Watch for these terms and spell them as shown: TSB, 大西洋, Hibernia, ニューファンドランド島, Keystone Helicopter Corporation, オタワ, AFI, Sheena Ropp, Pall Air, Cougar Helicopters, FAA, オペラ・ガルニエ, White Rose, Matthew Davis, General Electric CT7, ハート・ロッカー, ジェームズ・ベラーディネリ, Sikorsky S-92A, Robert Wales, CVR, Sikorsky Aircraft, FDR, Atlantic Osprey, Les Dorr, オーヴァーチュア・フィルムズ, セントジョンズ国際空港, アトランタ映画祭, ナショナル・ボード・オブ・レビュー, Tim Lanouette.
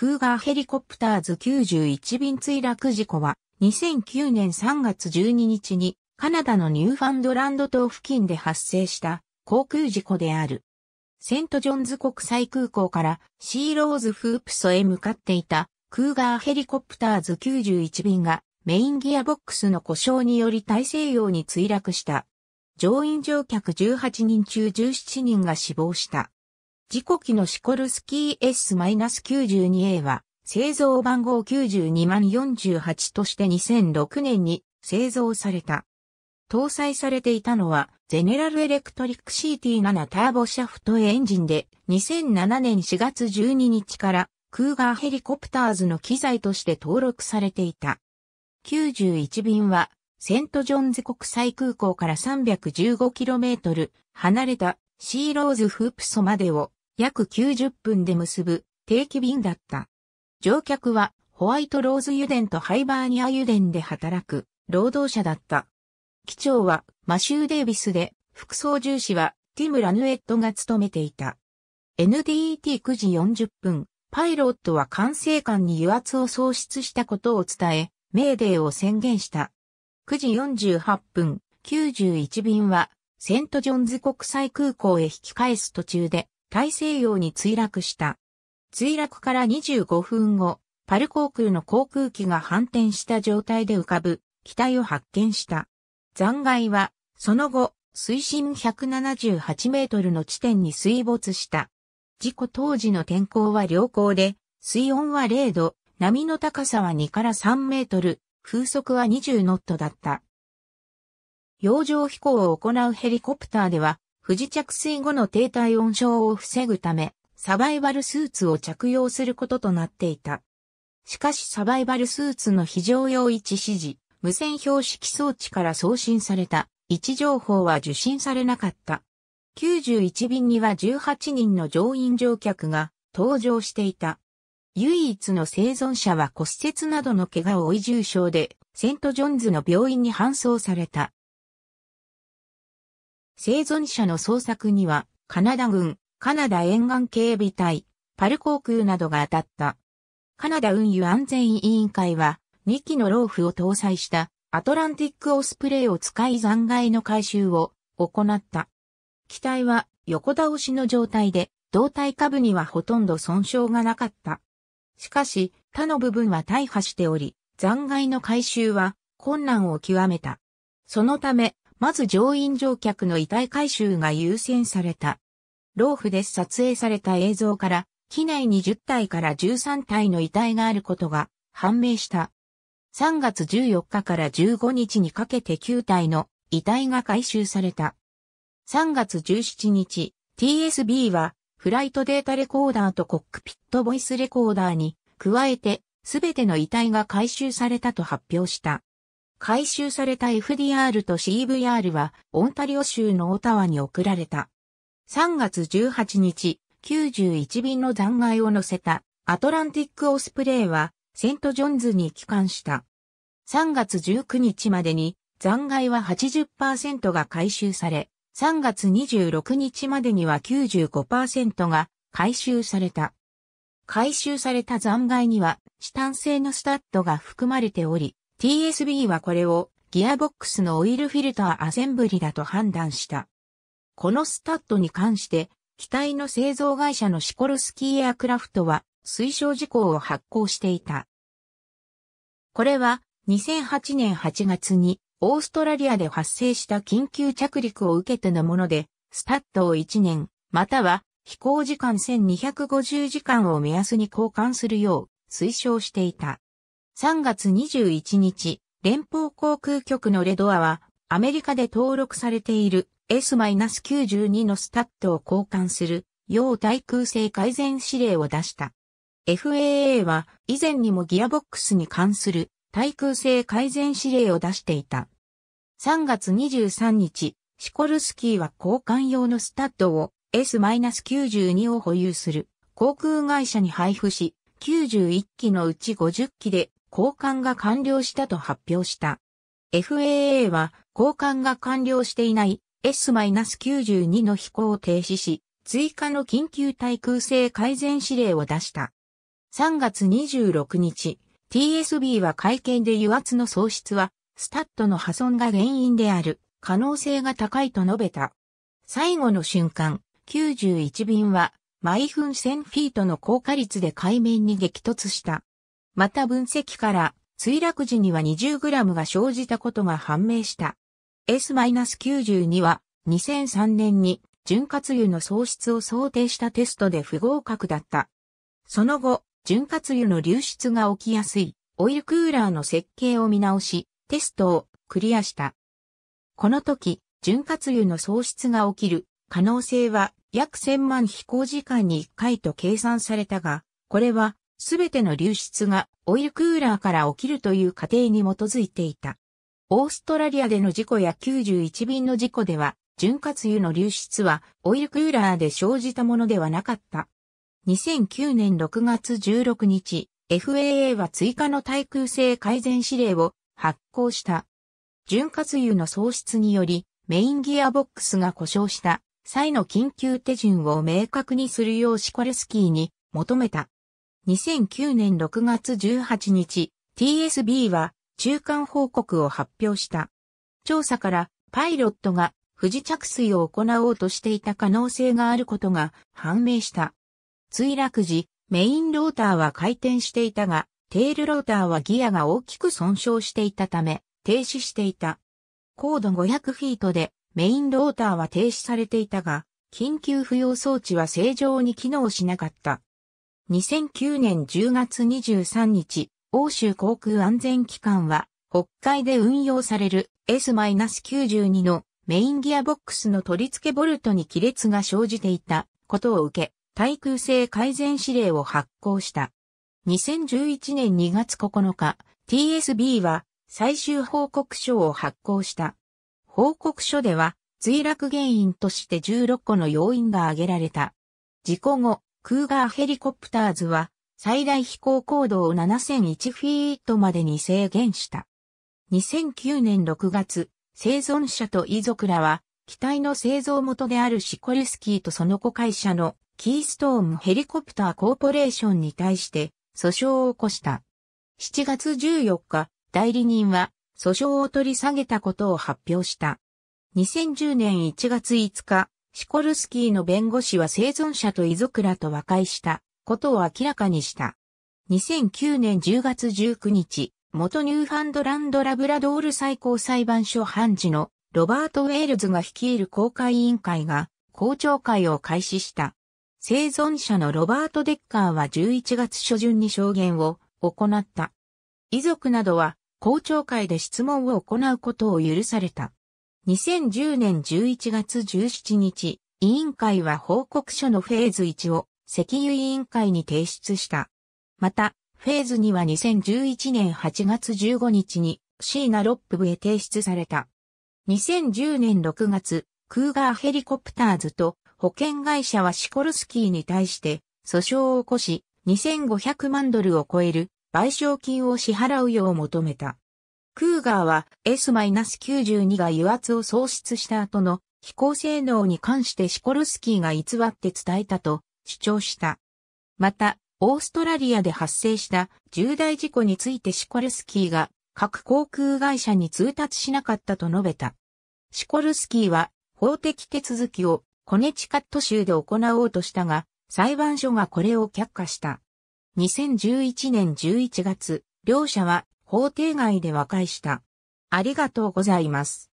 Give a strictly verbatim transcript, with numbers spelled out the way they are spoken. クーガーヘリコプターズきゅうじゅういち便墜落事故はにせんきゅうねんさんがつじゅうににちにカナダのニューファンドランド島付近で発生した航空事故である。セントジョンズ国際空港からシーローズフープソへ向かっていたクーガーヘリコプターズきゅうじゅういち便がメインギアボックスの故障により大西洋に墜落した。乗員乗客じゅうはちにん中じゅうななにんが死亡した。事故機のシコルスキー エスきゅうじゅうにエー は製造番号きゅうじゅうにまんよんじゅうはちとしてにせんろくねんに製造された。搭載されていたのは、ゼネラルエレクトリック シーティーセブン ターボシャフトエンジンで、にせんななねんしがつじゅうににちから、クーガーヘリコプターズの機材として登録されていた。きゅうじゅういち便は、セントジョンズ国際空港から さんびゃくじゅうごキロメートル 離れたシーローズフープソまでを約きゅうじゅっぷんで結ぶ定期便だった。乗客は、ホワイトローズ油田とハイバーニア油田で働く労働者だった。機長はマシュー・デイビスで、副操縦士はティム・ラヌエットが務めていた。エヌディーイーティーくじよんじゅっぷん、パイロットは管制官に油圧を喪失したことを伝え、メーデーを宣言した。くじよんじゅうはっぷん、きゅうじゅういち便はセントジョンズ国際空港へ引き返す途中で大西洋に墜落した。墜落からにじゅうごふんご、パル航空の航空機が反転した状態で浮かぶ機体を発見した。残骸は、その後、水深ひゃくななじゅうはちメートルの地点に水没した。事故当時の天候は良好で、水温はれいど、波の高さはにからさんメートル、風速はにじゅうノットだった。洋上飛行を行うヘリコプターでは、不時着水後の低体温症を防ぐため、サバイバルスーツを着用することとなっていた。しかしサバイバルスーツの非常用位置指示。無線標識装置から送信された位置情報は受信されなかった。きゅうじゅういち便にはじゅうはちにんの乗員乗客が搭乗していた。唯一の生存者は骨折などの怪我を負い重傷で、セントジョンズの病院に搬送された。生存者の捜索には、カナダ軍、カナダ沿岸警備隊、パル航空などが当たった。カナダ運輸安全委員会は、にきのローフを搭載したアトランティックオスプレイを使い残骸の回収を行った。機体は横倒しの状態で胴体下部にはほとんど損傷がなかった。しかし他の部分は大破しており、残骸の回収は困難を極めた。そのため、まず乗員乗客の遺体回収が優先された。ローフで撮影された映像から、機内にじゅったいからじゅうさんたいの遺体があることが判明した。さんがつじゅうよっかからじゅうごにちにかけてきゅうたいの遺体が回収された。さんがつじゅうしちにち、ティーエスビー はフライトデータレコーダーとコックピットボイスレコーダーに加えてすべての遺体が回収されたと発表した。回収された エフディーアール と シーブイアール はオンタリオ州のオタワに送られた。さんがつじゅうはちにち、きゅうじゅういち便の残骸を乗せたアトランティックオスプレイはセントジョンズに帰還した。さんがつじゅうくにちまでに残骸は はちじゅっパーセント が回収され、さんがつにじゅうろくにちまでには きゅうじゅうごパーセント が回収された。回収された残骸にはチタン製のスタッドが含まれており、ティーエスビー はこれをギアボックスのオイルフィルターアセンブリだと判断した。このスタッドに関して、機体の製造会社のシコルスキーエアクラフトは、推奨事項を発行していた。これはにせんはちねんはちがつにオーストラリアで発生した緊急着陸を受けてのもので、スタッドをいちねん、または飛行時間せんにひゃくごじゅうじかんを目安に交換するよう推奨していた。さんがつにじゅういちにち、連邦航空局のレドアはアメリカで登録されている エスきゅうじゅうに のスタッドを交換するよう対空性改善指令を出した。エフエーエー は以前にもギアボックスに関する対空性改善指令を出していた。さんがつにじゅうさんにち、シコルスキーは交換用のスタッドを エスきゅうじゅうに を保有する航空会社に配布し、きゅうじゅういっきのうちごじゅっきで交換が完了したと発表した。エフエーエー は交換が完了していない エスきゅうじゅうに の飛行を停止し、追加の緊急対空性改善指令を出した。さんがつにじゅうろくにち、ティーエスビー は会見で油圧の喪失は、スタッドの破損が原因である可能性が高いと述べた。最後の瞬間、きゅうじゅういちびんは毎分せんフィートの高架率で海面に激突した。また分析から墜落時にはにじゅうグラムが生じたことが判明した。エスきゅうじゅうに はにせんさんねんに潤滑油の喪失を想定したテストで不合格だった。その後、潤滑油の流出が起きやすいオイルクーラーの設計を見直し、テストをクリアした。この時、潤滑油の喪失が起きる可能性は約せんまん飛行時間にいっかいと計算されたが、これはすべての流出がオイルクーラーから起きるという仮定に基づいていた。オーストラリアでの事故やきゅうじゅういちびんの事故では、潤滑油の流出はオイルクーラーで生じたものではなかった。にせんきゅうねんろくがつじゅうろくにち、エフエーエー は追加の耐空性改善指令を発行した。潤滑油の喪失によりメインギアボックスが故障した際の緊急手順を明確にするようシコルスキーに求めた。にせんきゅうねんろくがつじゅうはちにち、ティーエスビー は中間報告を発表した。調査からパイロットが不時着水を行おうとしていた可能性があることが判明した。墜落時、メインローターは回転していたが、テールローターはギアが大きく損傷していたため、停止していた。高度ごひゃくフィートでメインローターは停止されていたが、緊急浮揚装置は正常に機能しなかった。にせんきゅうねんじゅうがつにじゅうさんにち、欧州航空安全機関は、北海で運用される エスきゅうじゅうに のメインギアボックスの取り付けボルトに亀裂が生じていたことを受け、耐空性改善指令を発行した。にせんじゅういちねんにがつここのか、ティーエスビー は最終報告書を発行した。報告書では、墜落原因としてじゅうろっこの要因が挙げられた。事故後、クーガーヘリコプターズは、最大飛行高度をななせんいちフィートまでに制限した。にせんきゅうねんろくがつ、生存者と遺族らは、機体の製造元であるシコルスキーとその子会社のキーストーンヘリコプターコーポレーションに対して、訴訟を起こした。しちがつじゅうよっか、代理人は訴訟を取り下げたことを発表した。にせんじゅうねんいちがついつか、シコルスキーの弁護士は生存者と遺族らと和解したことを明らかにした。にせんきゅうねんじゅうがつじゅうくにち、元ニューファンドランドラブラドール最高裁判所判事のロバート・ウェールズが率いる公開委員会が公聴会を開始した。生存者のロバート・デッカーはじゅういちがつしょじゅんに証言を行った。遺族などは公聴会で質問を行うことを許された。にせんじゅうねんじゅういちがつじゅうしちにち、委員会は報告書のフェーズいちを石油委員会に提出した。また、フェーズにはにせんじゅういちねんはちがつじゅうごにちにシーナ・ロップブへ提出された。にせんじゅうねんろくがつ、クーガーヘリコプターズと保険会社はシコルスキーに対して訴訟を起こし、にせんごひゃくまんドルを超える賠償金を支払うよう求めた。クーガーは エスきゅうじゅうに が油圧を喪失した後の飛行性能に関してシコルスキーが偽って伝えたと主張した。また、オーストラリアで発生した重大事故についてシコルスキーが各航空会社に通達しなかったと述べた。シコルスキーは法的手続きをコネチカット州で行おうとしたが、裁判所がこれを却下した。にせんじゅういちねんじゅういちがつ、両者は法廷外で和解した。ありがとうございます。